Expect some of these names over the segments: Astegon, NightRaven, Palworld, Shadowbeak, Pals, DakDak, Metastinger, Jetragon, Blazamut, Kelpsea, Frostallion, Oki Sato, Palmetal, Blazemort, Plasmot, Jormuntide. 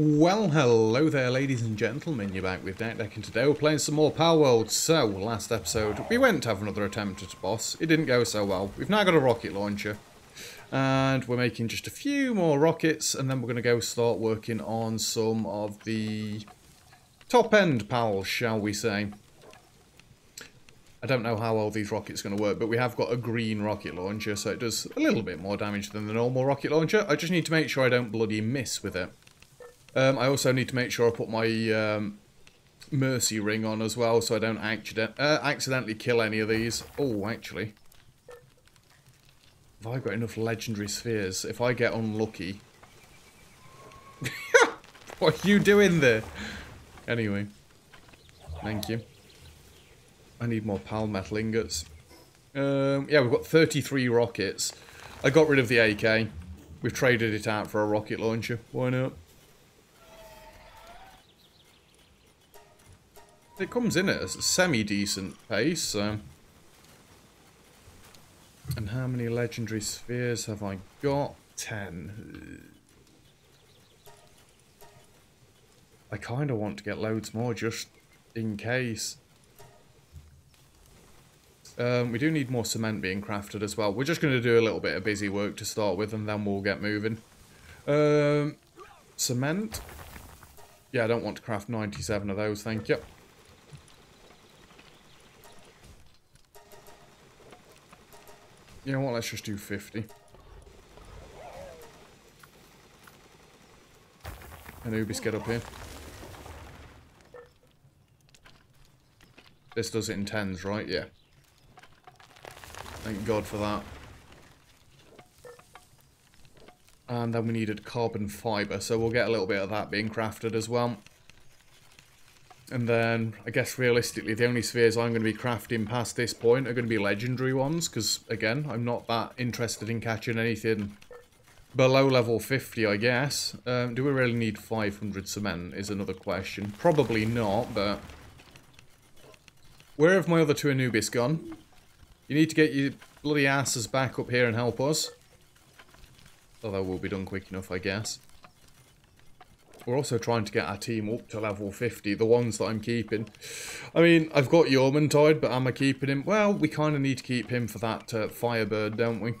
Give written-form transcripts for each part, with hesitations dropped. Well, hello there ladies and gentlemen, you're back with DakDak and today we're playing some more Palworld. So, last episode we went to have another attempt at a boss, it didn't go so well. We've now got a rocket launcher and we're making just a few more rockets and then we're going to go start working on some of the top end pals, shall we say. I don't know how well these rockets are going to work, but we have got a green rocket launcher, so it does a little bit more damage than the normal rocket launcher. I just need to make sure I don't bloody miss with it. I also need to make sure I put my mercy ring on as well, so I don't accidentally kill any of these. Oh, actually. Have I got enough legendary spheres? If I get unlucky... What are you doing there? Anyway. Thank you. I need more palmetal ingots. Yeah, we've got 33 rockets. I got rid of the AK. We've traded it out for a rocket launcher. Why not? It comes in at a semi-decent pace, so... And how many legendary spheres have I got? 10. I kind of want to get loads more, just in case. We do need more cement being crafted as well. We're just going to do a little bit of busy work to start with and then we'll get moving. Cement? Yeah, I don't want to craft 97 of those, thank you. You know what, let's just do 50. Anubis, get up here. This does it in tens, right? Yeah. Thank God for that. And then we needed carbon fibre, so we'll get a little bit of that being crafted as well. And then, I guess realistically, the only spheres I'm going to be crafting past this point are going to be legendary ones, because, again, I'm not that interested in catching anything below level 50, I guess. Do we really need 500 cement is another question. Probably not, but... Where have my other two Anubis gone? You need to get your bloody asses back up here and help us. Although we'll be done quick enough, I guess. We're also trying to get our team up to level 50, the ones that I'm keeping. I mean, I've got Jormuntide, but am I keeping him? Well, we kind of need to keep him for that Firebird, don't we?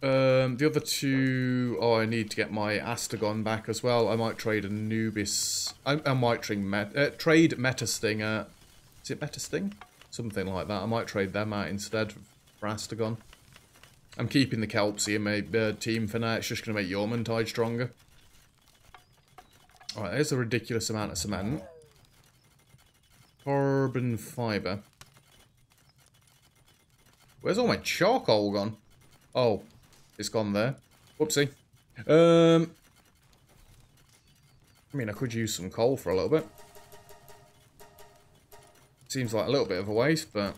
The other two... Oh, I need to get my Astegon back as well. I might trade Anubis... I might trade Metastinger. Is it Metasting? Something like that. I might trade them out instead for Astegon. I'm keeping the Kelpsea in my team for now. It's just going to make Jormuntide stronger. Alright, there's a ridiculous amount of cement. Carbon fibre. Where's all my charcoal gone? Oh, it's gone there. Whoopsie. I mean, I could use some coal for a little bit. Seems like a little bit of a waste, but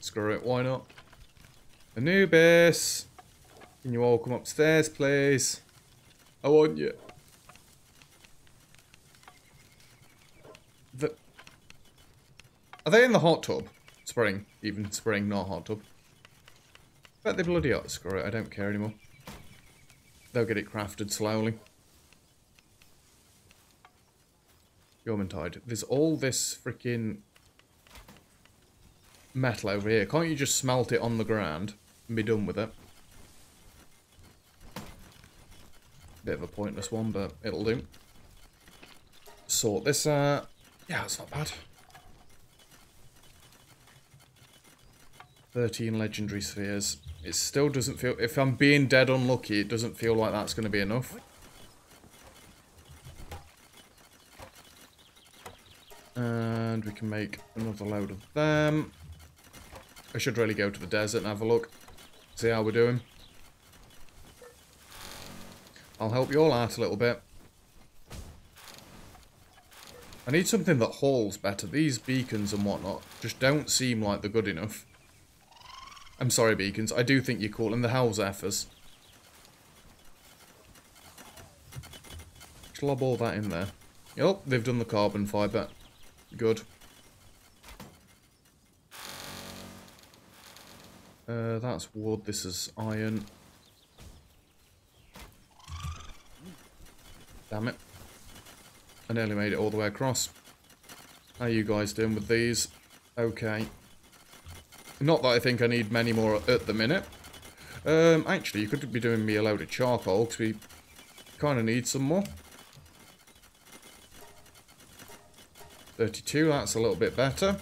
screw it, why not? Anubis, can you all come upstairs, please? I want you. Are they in the hot tub? Spring, even spring, not hot tub. Bet they bloody are. Screw it, I don't care anymore. They'll get it crafted slowly. Jormuntide. There's all this freaking metal over here. Can't you just smelt it on the ground and be done with it? Bit of a pointless one, but it'll do. Sort this out. Yeah, it's not bad. 13 legendary spheres. It still doesn't feel... If I'm being dead unlucky, it doesn't feel like that's going to be enough. And we can make another load of them. I should really go to the desert and have a look. See how we're doing. I'll help you all out a little bit. I need something that hauls better. These beacons and whatnot just don't seem like they're good enough. I'm sorry, beacons. I do think you call them the hell's effers. Lob all that in there. Yup, they've done the carbon fibre. Good. That's wood, this is iron. Damn it. I nearly made it all the way across. How are you guys doing with these? Okay. Not that I think I need many more at the minute. Actually, you could be doing me a load of charcoal, because we kind of need some more. 32, that's a little bit better.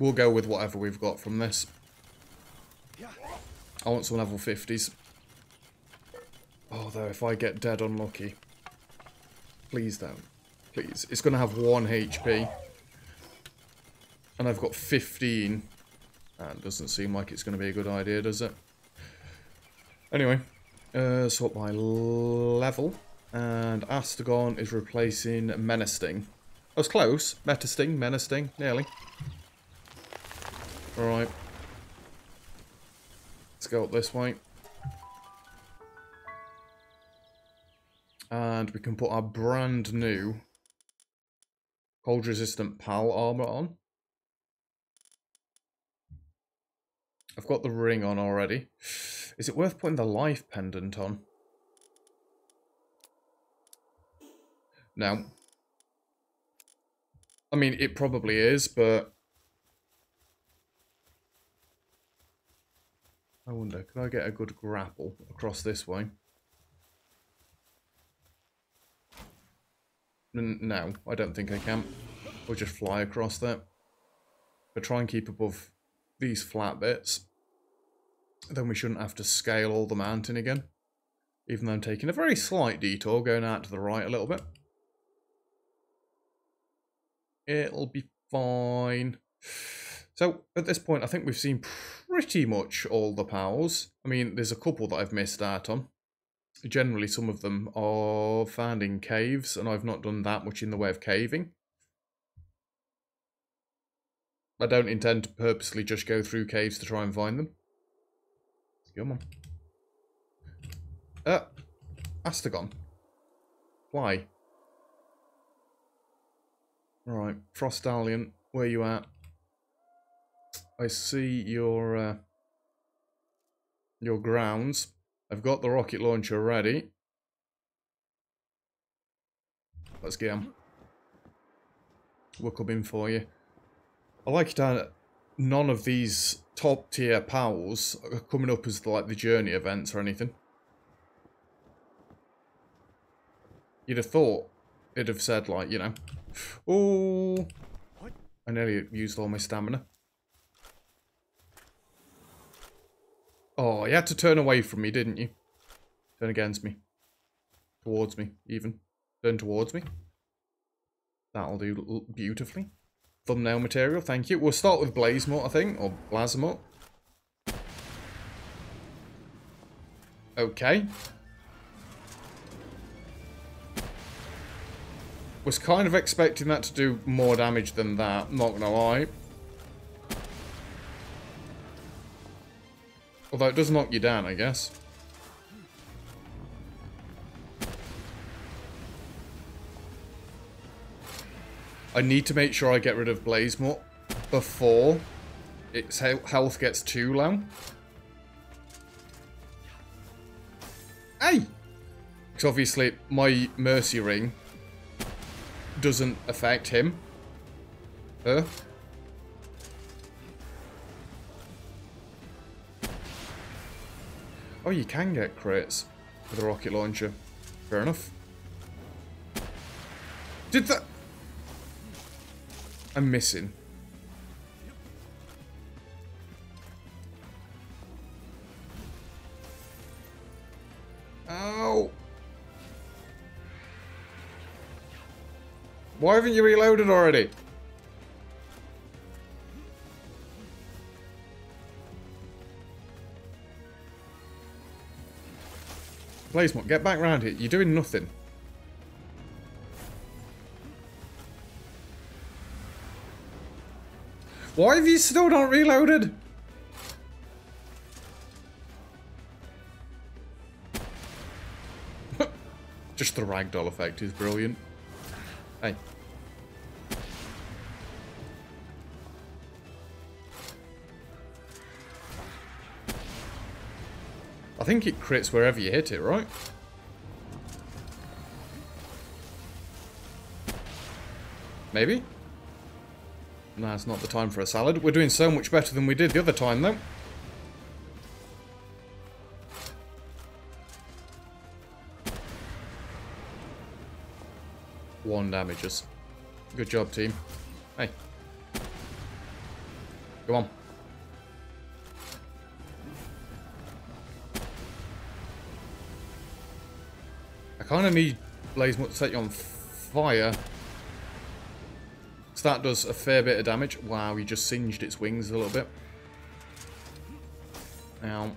We'll go with whatever we've got from this. I want some level 50s. Although, if I get dead unlucky... Please don't. Please. It's going to have 1 HP. And I've got 15. That doesn't seem like it's going to be a good idea, does it? Anyway. Swap my level. And Astegon is replacing Menasting. I was close. Metasting, Menasting. Nearly. Alright. Let's go up this way. And we can put our brand new cold resistant Pal armor on. I've got the ring on already. Is it worth putting the life pendant on? No. I mean, it probably is, but... I wonder, could I get a good grapple across this way? No, I don't think I can. We'll just fly across there. But try and keep above these flat bits. Then we shouldn't have to scale all the mountain again. Even though I'm taking a very slight detour, going out to the right a little bit. It'll be fine. So, at this point, I think we've seen pretty much all the pals. I mean, there's a couple that I've missed out on. Generally, some of them are found in caves, and I've not done that much in the way of caving. I don't intend to purposely just go through caves to try and find them. Come on. Astegon. Why? Alright, Frostallion, where you at? I see your grounds. I've got the rocket launcher ready. Let's get him. We'll come in for you. I like it how none of these top tier pals are coming up as like the journey events or anything. You'd have thought it'd have said like, you know. Oh, I nearly used all my stamina. Oh, you had to turn away from me, didn't you? Turn against me. Towards me, even. Turn towards me. That'll do beautifully. Thumbnail material, thank you. We'll start with Blazemort, I think, or Blazamut. Okay. Was kind of expecting that to do more damage than that, not gonna lie. Although it does knock you down, I guess. I need to make sure I get rid of Blazemort before its health gets too low. Hey! Because obviously my Mercy Ring doesn't affect him. Her. Oh, you can get crits with a rocket launcher. Fair enough. Did that... I'm missing. Ow! Why haven't you reloaded already? Blazemort, get back round here. You're doing nothing. Why have you still not reloaded? Just the ragdoll effect is brilliant. Hey. I think it crits wherever you hit it, right? Maybe? Nah, it's not the time for a salad. We're doing so much better than we did the other time, though. One damages. Good job, team. Hey. Come on. I kind of need Blazemut to set you on fire. So that does a fair bit of damage. Wow, you just singed its wings a little bit. Now,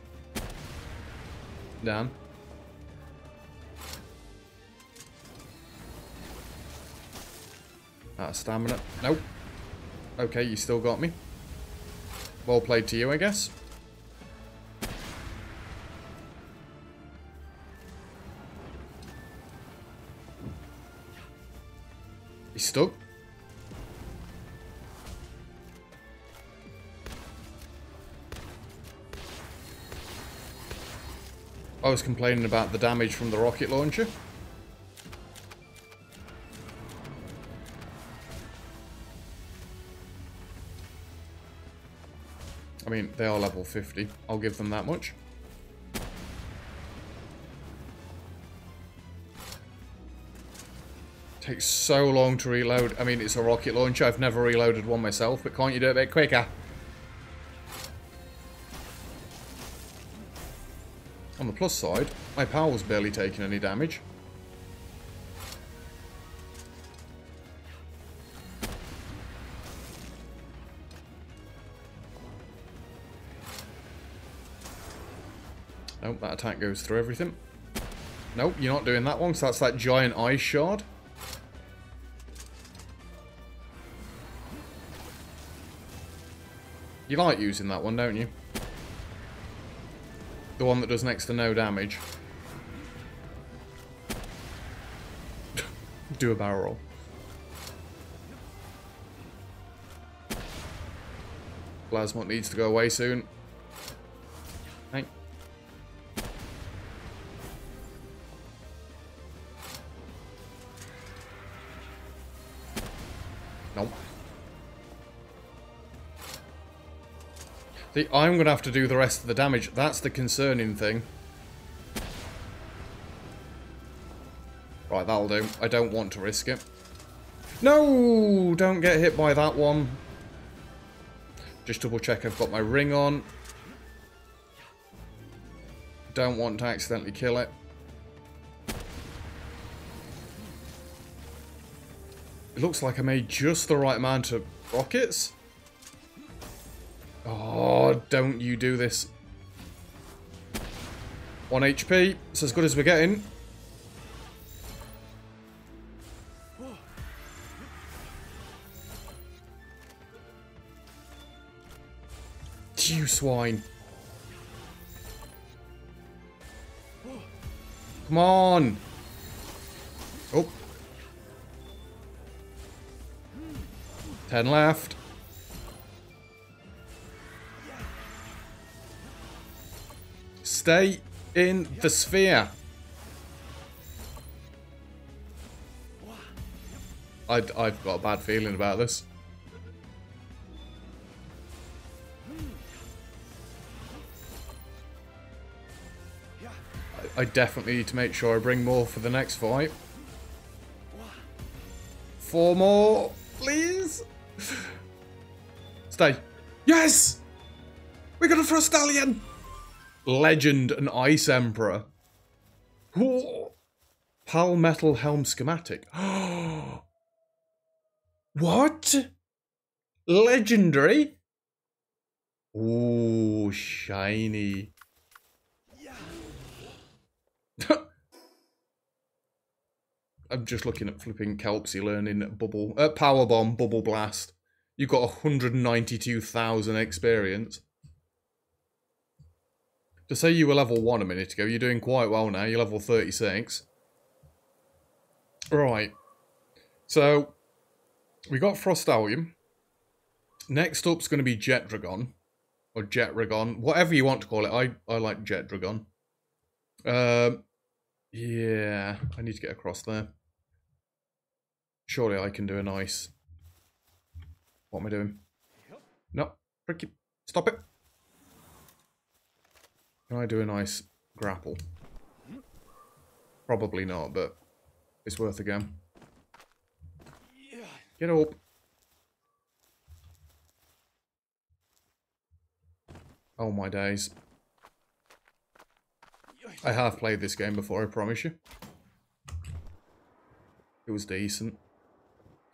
down. Out of stamina. Nope. Okay, you still got me. Well played to you, I guess. He's stuck. I was complaining about the damage from the rocket launcher. I mean, they are level 50. I'll give them that much. Takes so long to reload. I mean, it's a rocket launcher. I've never reloaded one myself, but can't you do it a bit quicker? On the plus side, my pal was barely taking any damage. Nope, that attack goes through everything. Nope, you're not doing that one, so that's that giant ice shard. You like using that one, don't you? The one that does next to no damage. Do a barrel roll. Plasmot needs to go away soon. Hey. Nope. See, I'm going to have to do the rest of the damage. That's the concerning thing. Right, that'll do. I don't want to risk it. No! Don't get hit by that one. Just double check I've got my ring on. Don't want to accidentally kill it. It looks like I made just the right amount of rockets. Oh, don't you do this. 1 HP. It's as good as we're getting. You swine. Come on. Oh. 10 left. Stay in the sphere. I've got a bad feeling about this. I definitely need to make sure I bring more for the next fight. 4 more, please. Stay. Yes! We got a Frostallion! Legend and Ice Emperor. Ooh. Pal Metal Helm Schematic. What? Legendary? Ooh, shiny. I'm just looking at flipping Kelpsea learning Bubble. Power Bomb, Bubble Blast. You've got 192,000 experience. To say you were level 1 a minute ago, you're doing quite well now. You're level 36. Right. So, we got Frostallion. Next up's going to be Jetragon. Or Jetragon. Whatever you want to call it. I like Jetragon. Yeah, I need to get across there. Surely I can do a nice... What am I doing? No, freaking... Stop it! Can I do a nice grapple? Probably not, but it's worth a go. Get up! Oh my days. I have played this game before, I promise you. It was decent.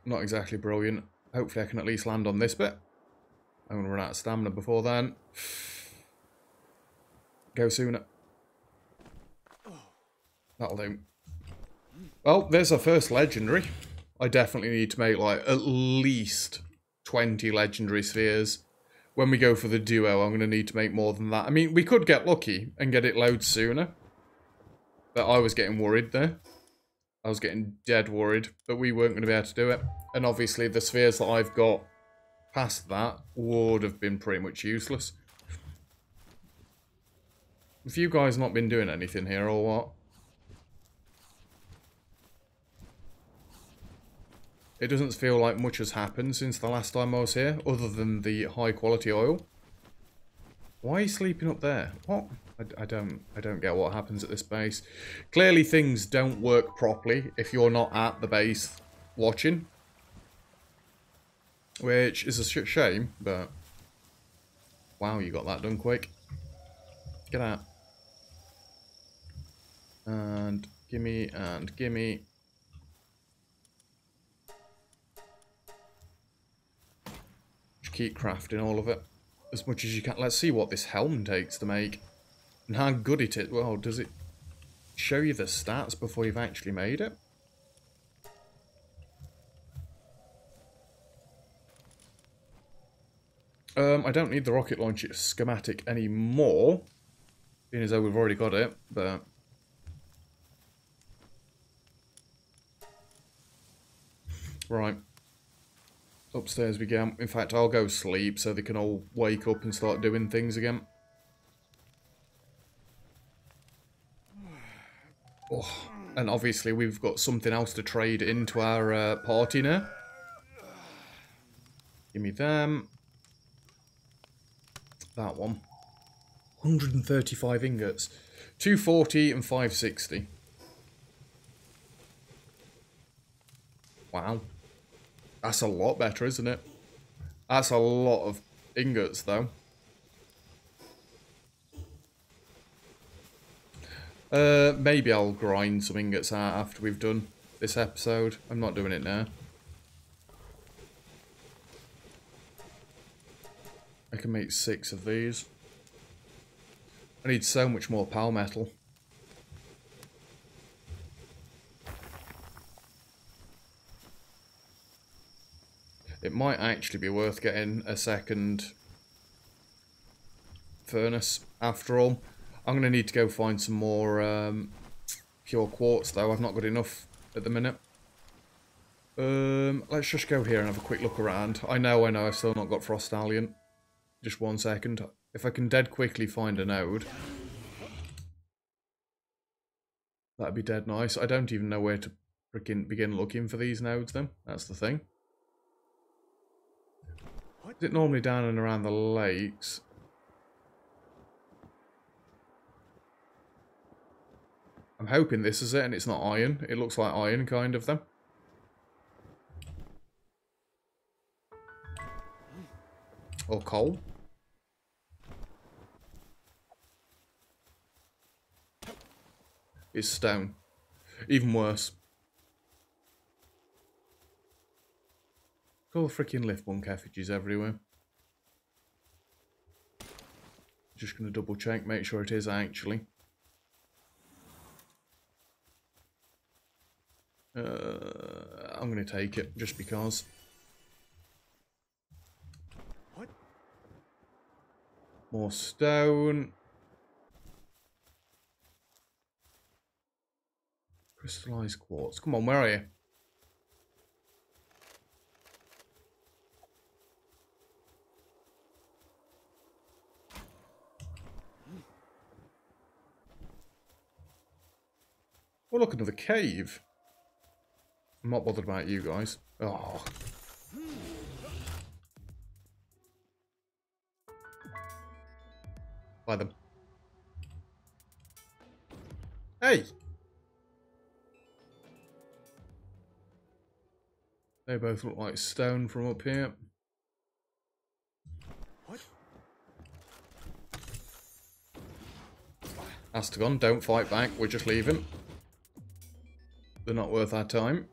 Not exactly brilliant. Hopefully I can at least land on this bit. I'm going to run out of stamina before then. Go sooner. That'll do. Well, there's our first legendary. I definitely need to make, like, at least 20 legendary spheres. When we go for the duo, I'm going to need to make more than that. I mean, we could get lucky and get it loads sooner. But I was getting worried there. I was getting dead worried that we weren't going to be able to do it. And obviously the spheres that I've got past that would have been pretty much useless. Have you guys not been doing anything here or what? It doesn't feel like much has happened since the last time I was here, other than the high-quality oil. Why are you sleeping up there? What? I don't get what happens at this base. Clearly things don't work properly if you're not at the base watching. Which is a shame, but... Wow, you got that done quick. Get out. And gimme, and gimme. Keep crafting all of it as much as you can. Let's see what this helm takes to make and how good it is. Well, does it show you the stats before you've actually made it? I don't need the rocket launcher schematic anymore, being as though we've already got it, but... Right. Upstairs we go. In fact, I'll go sleep so they can all wake up and start doing things again. Oh, and obviously we've got something else to trade into our party now. Give me them. That one. 135 ingots. 240 and 560. Wow. That's a lot better, isn't it? That's a lot of ingots, though. Maybe I'll grind some ingots out after we've done this episode. I'm not doing it now. I can make 6 of these. I need so much more pal metal. It might actually be worth getting a second furnace after all. I'm going to need to go find some more pure quartz though. I've not got enough at the minute. Let's just go here and have a quick look around. I know, I've still not got Frostallion. Just one second. If I can dead quickly find a node, that'd be dead nice. I don't even know where to freaking begin looking for these nodes then. That's the thing. Is it normally down and around the lakes? I'm hoping this is it and it's not iron. It looks like iron, kind of, though. Or coal. It's stone. Even worse. All freaking lift bunk effigies everywhere. Just gonna double check, make sure it is actually. I'm gonna take it just because. What? More stone. Crystallized quartz. Come on, where are you? Oh, look, another cave. I'm not bothered about you guys. Oh. By them. Hey! They both look like stone from up here. What? Astegon, don't fight back. We're just leaving. They're not worth our time.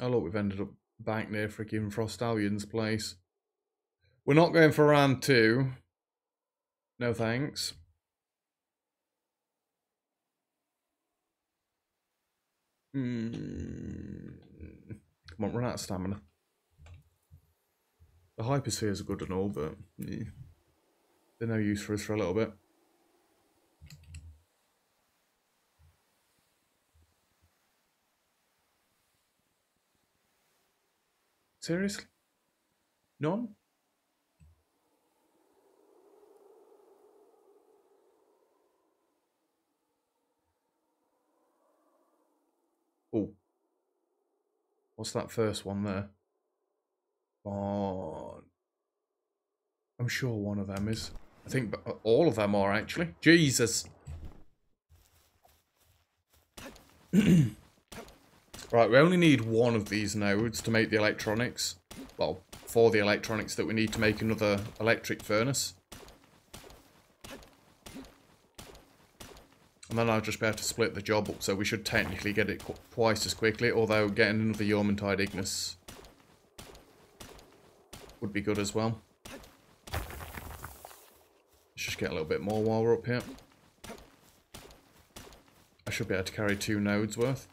Oh look, we've ended up back near freaking Frostallion's place. We're not going for round two. No thanks. Come on, run out of stamina. The hyperspheres are good and all, but yeah, they're no use for us for a little bit. Seriously? None? Oh. What's that first one there? Oh. I'm sure one of them is. I think all of them are, actually. Jesus. Right, we only need one of these nodes to make the electronics. Well, for the electronics that we need to make another electric furnace. And then I'll just be able to split the job up, so we should technically get it twice as quickly, although getting another Jormuntide Ignis would be good as well. Let's just get a little bit more while we're up here. I should be able to carry two nodes worth.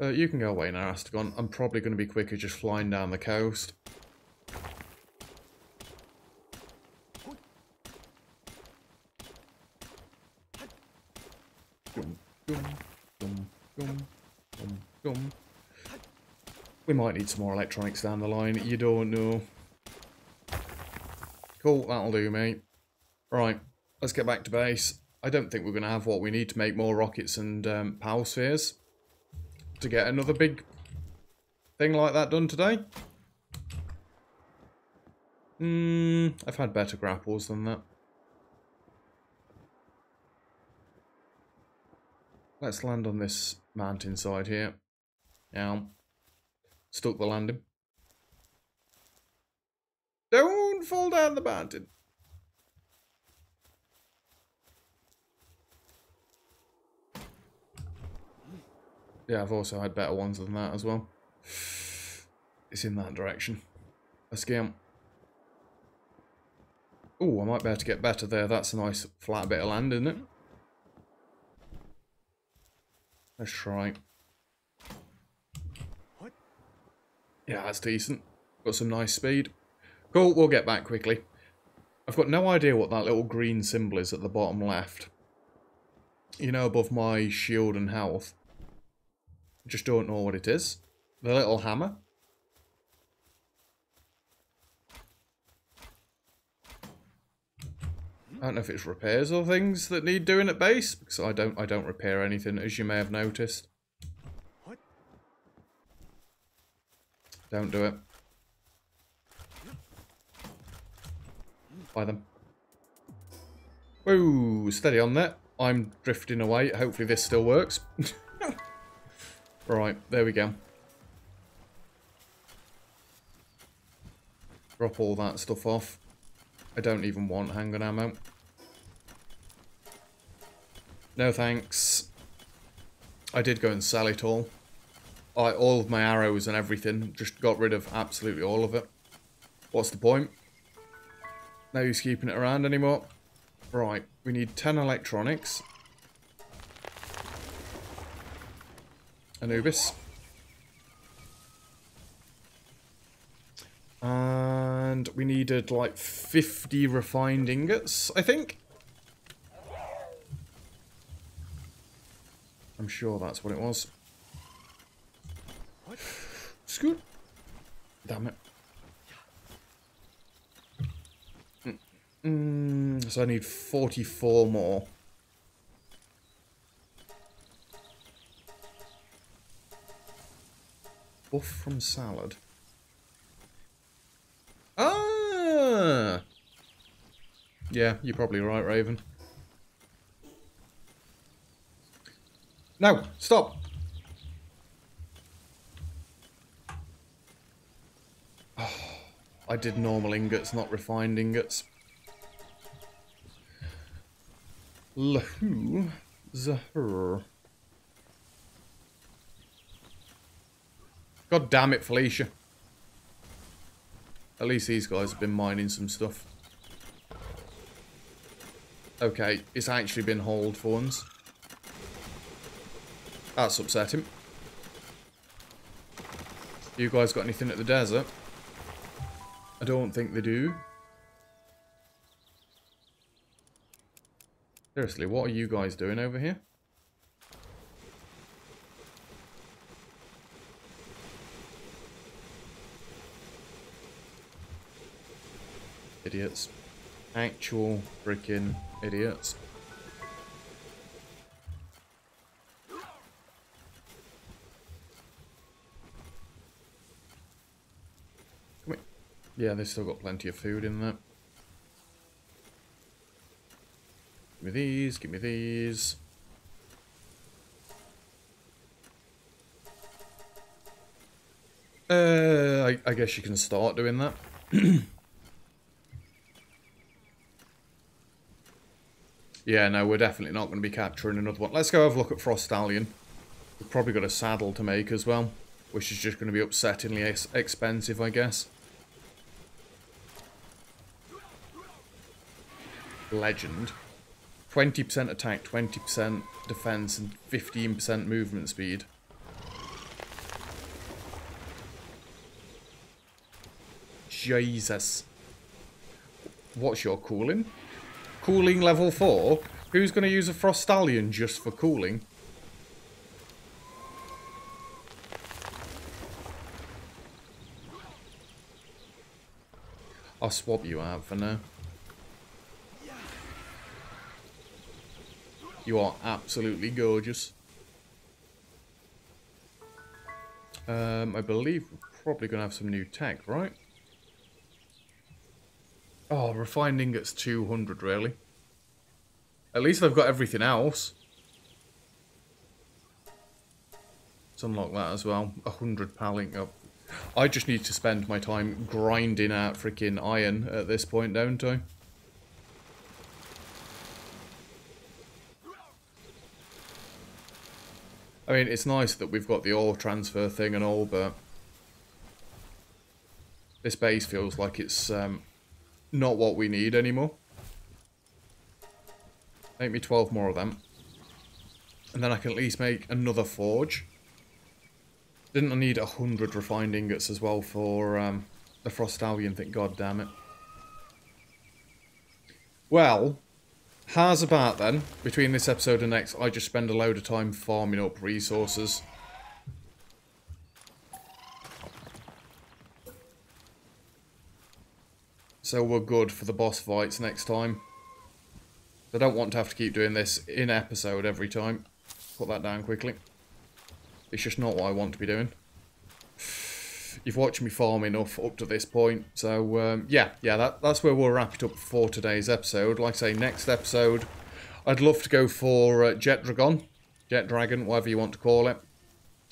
You can go away now, Astegon. I'm probably going to be quicker just flying down the coast. We might need some more electronics down the line. You don't know. Cool, that'll do, mate. Right, let's get back to base. I don't think we're going to have what we need to make more rockets and power spheres to get another big thing like that done today. I've had better grapples than that. Let's land on this mountainside here. Now, stuck the landing. Don't fall down the mountain. Yeah, I've also had better ones than that as well. It's in that direction. Let's get on. Oh, I might be able to get better there. That's a nice flat bit of land, isn't it? Let's try. What? Yeah, that's decent. Got some nice speed. Cool, we'll get back quickly. I've got no idea what that little green symbol is at the bottom left. You know, above my shield and health. Just don't know what it is. The little hammer. I don't know if it's repairs or things that need doing at base, because I don't repair anything, as you may have noticed. What? Don't do it. Buy them. Whoa, steady on that. I'm drifting away. Hopefully this still works. Right, there we go. Drop all that stuff off. I don't even want handgun ammo. No thanks. I did go and sell it all. All of my arrows and everything. Just got rid of absolutely all of it. What's the point? No use keeping it around anymore. Right, we need 10 electronics. Anubis. And we needed like 50 refined ingots, I think. I'm sure that's what it was. What? Scoot. Damn it. So I need 44 more. Buff from salad. Ah! Yeah, you're probably right, Raven. No, stop! Oh, I did normal ingots, not refined ingots. Lahu Zahur. God damn it, Felicia. At least these guys have been mining some stuff. Okay, it's actually been hauled for once. That's upsetting. You guys got anything at the desert? I don't think they do. Seriously, what are you guys doing over here? Idiots. Actual freaking idiots. Come here. Yeah, they've still got plenty of food in there. Give me these, give me these. I guess you can start doing that. Yeah, no, we're definitely not going to be capturing another one. Let's go have a look at Frostallion. We've probably got a saddle to make as well, which is just going to be upsettingly expensive, I guess. Legend. 20% attack, 20% defense, and 15% movement speed. Jesus. What's your cooling? Cooling level 4? Who's going to use a Frostallion just for cooling? I'll swap you out for now. You are absolutely gorgeous. I believe we're probably going to have some new tech, right? Oh, refined ingots 200, really. At least I've got everything else. Let's unlock that as well. 100 pal ink up. I just need to spend my time grinding out freaking iron at this point, don't I? I mean, it's nice that we've got the ore transfer thing and all, but this base feels like it's... not what we need anymore. Make me 12 more of them. And then I can at least make another forge. Didn't I need 100 refined ingots as well for the Frostallion thing? God damn it. Well, how's about then? Between this episode and next, I just spend a load of time farming up resources. So we're good for the boss fights next time. I don't want to have to keep doing this in episode every time. Put that down quickly. It's just not what I want to be doing. You've watched me farm enough up to this point. So yeah, that's where we'll wrap it up for today's episode. Like I say, next episode, I'd love to go for Jetragon. Jetragon, whatever you want to call it.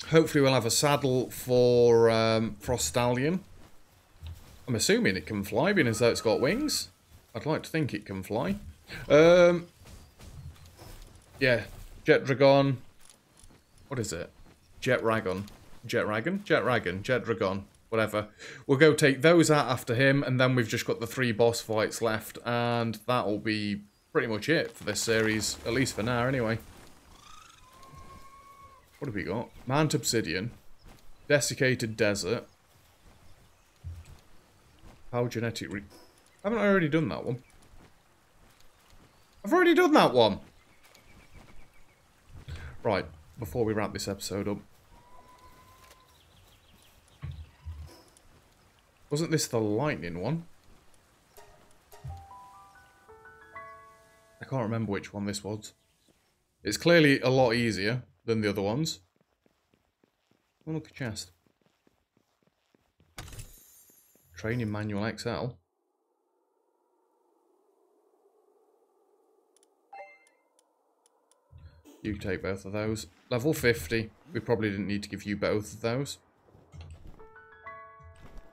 Hopefully we'll have a saddle for Frostallion. I'm assuming it can fly, being as though it's got wings. I'd like to think it can fly. Yeah, Jetragon. What is it? Jetragon. Jetragon? Jetragon. Jetragon. Whatever. We'll go take those out after him, and then we've just got the 3 boss fights left, and that'll be pretty much it for this series, at least for now, anyway. What have we got? Mount Obsidian. Desiccated Desert. How genetic re... Haven't I already done that one? I've already done that one! Right, before we wrap this episode up. Wasn't this the lightning one? can't remember which one this was. It's clearly a lot easier than the other ones. Oh, look, a chest. Training Manual XL. You take both of those. Level 50. We probably didn't need to give you both of those.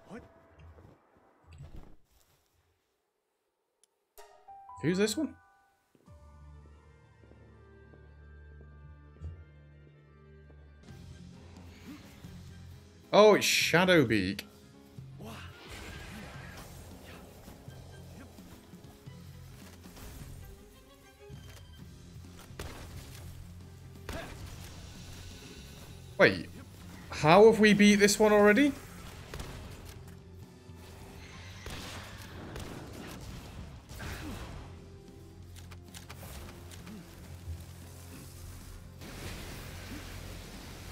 What? Who's this one? Oh, it's Shadowbeak. Wait, how have we beat this one already?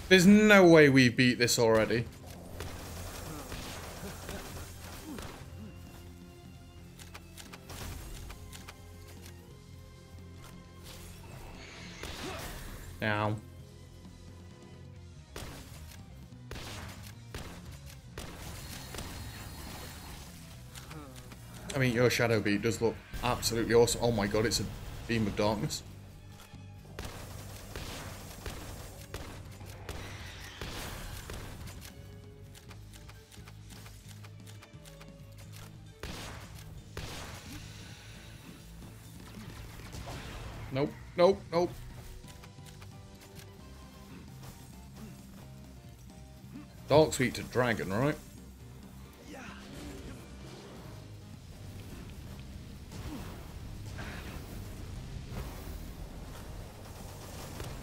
There's no way we beat this already. Ow. I mean, your Shadowbeak does look absolutely awesome. Oh my god, it's a beam of darkness. Nope, nope, nope. Dark Sweet to Dragon, right?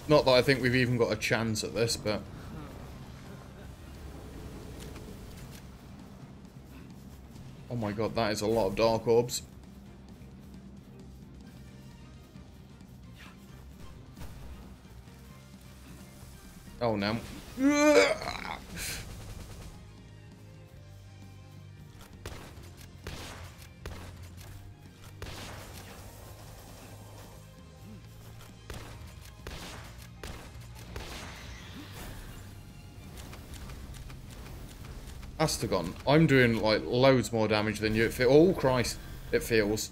Not that I think we've even got a chance at this, but... Oh my god, that is a lot of Dark Orbs. Oh no. Astegon, I'm doing like loads more damage than you. Oh Christ, it feels.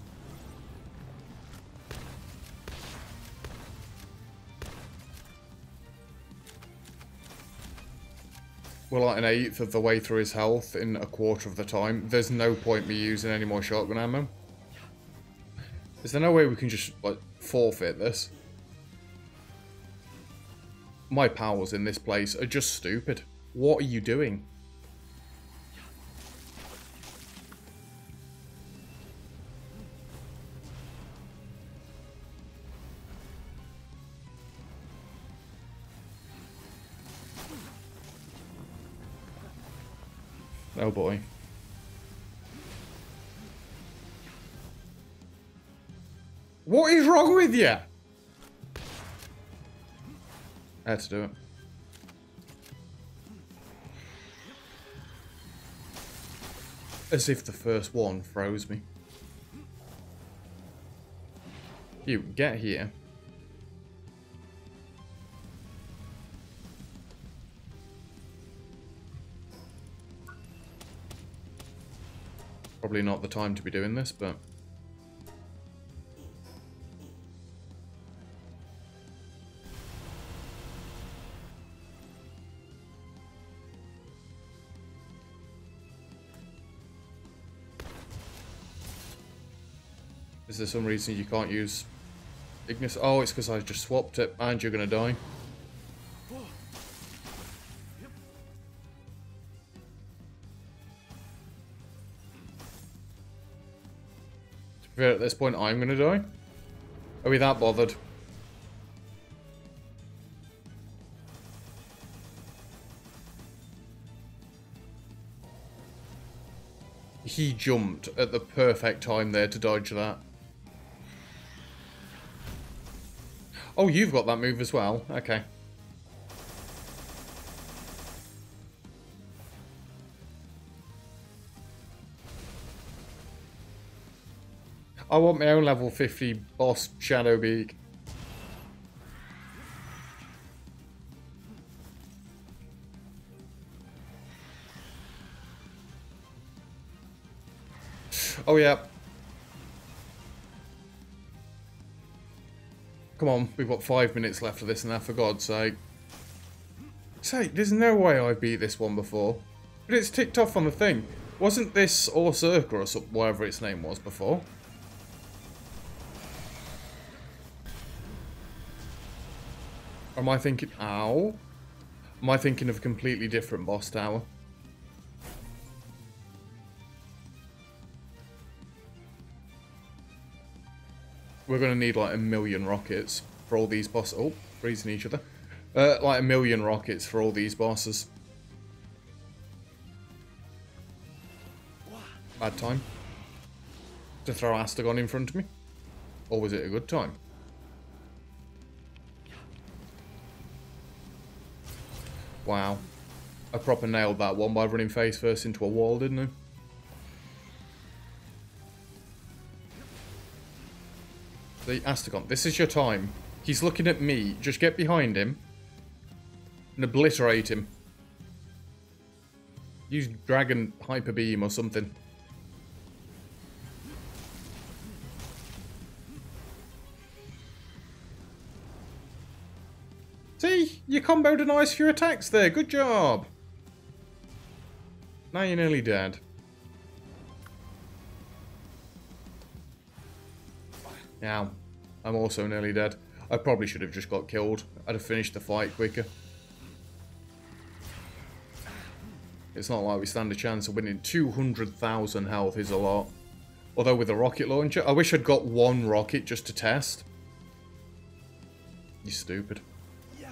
We're like an eighth of the way through his health in a quarter of the time. There's no point me using any more shotgun ammo. Is there no way we can just like forfeit this? My powers in this place are just stupid. What are you doing? Oh boy. What is wrong with you? I had to do it. As if the first one froze me. You get here. Probably not the time to be doing this, but... Is there some reason you can't use Ignis? Oh, it's because I just swapped it, and you're gonna die. At this point, I'm gonna die. Are we that bothered? He jumped at the perfect time there to dodge that. Oh, you've got that move as well. Okay. I want my own level 50 boss Shadowbeak. Oh, yeah. Come on, we've got 5 minutes left of this now, for God's sake. There's no way I beat this one before. But it's ticked off on the thing. Wasn't this Orserker or whatever its name was before? Or am I thinking... Ow? Am I thinking of a completely different boss tower? We're going to need like 1,000,000 rockets for all these bosses. Oh, freezing each other. Like 1,000,000 rockets for all these bosses. Bad time to throw Astegon in front of me. Or was it a good time? Wow. I proper nailed that one by running face first into a wall, didn't I? The Astegon, this is your time. He's looking at me. Just get behind him and obliterate him. Use Dragon Hyper Beam or something. See? You comboed a nice few attacks there. Good job. Now you're nearly dead. Now, I'm also nearly dead. I probably should have just got killed. I'd have finished the fight quicker. It's not like we stand a chance of winning. 200,000 health is a lot. Although with a rocket launcher, I wish I'd got one rocket just to test. You stupid. Yeah.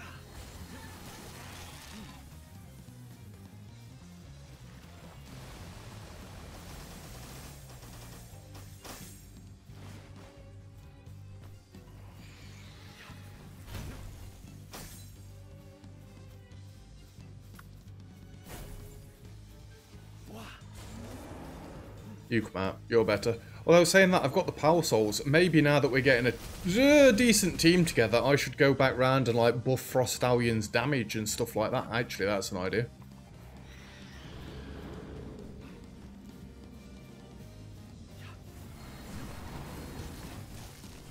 You come out. You're better. Although saying that, I've got the Pal Souls. Maybe now that we're getting a decent team together, I should go back round and like buff Frostallion's damage and stuff like that. Actually, that's an idea.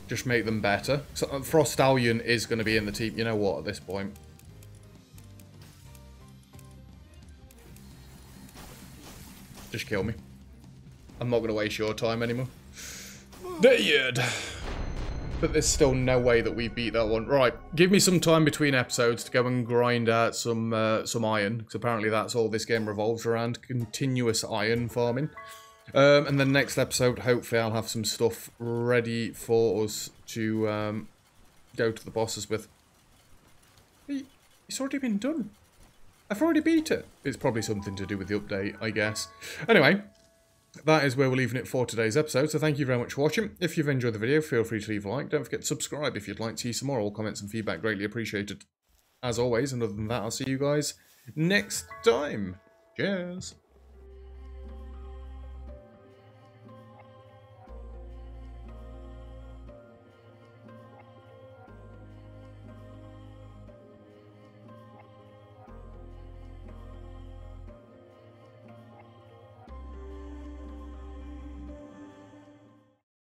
Just make them better. So Frostallion is going to be in the team. You know what? At this point. Just kill me. I'm not going to waste your time anymore. Dead. But there's still no way that we beat that one. Right, give me some time between episodes to go and grind out some iron. Because apparently that's all this game revolves around. Continuous iron farming. And then next episode, hopefully I'll have some stuff ready for us to go to the bosses with. It's already been done. I've already beat it. It's probably something to do with the update, I guess. Anyway... That is where we're leaving it for today's episode, so thank you very much for watching. If you've enjoyed the video, feel free to leave a like. Don't forget to subscribe if you'd like to see some more. All comments and feedback greatly appreciated. As always, and other than that, I'll see you guys next time. Cheers!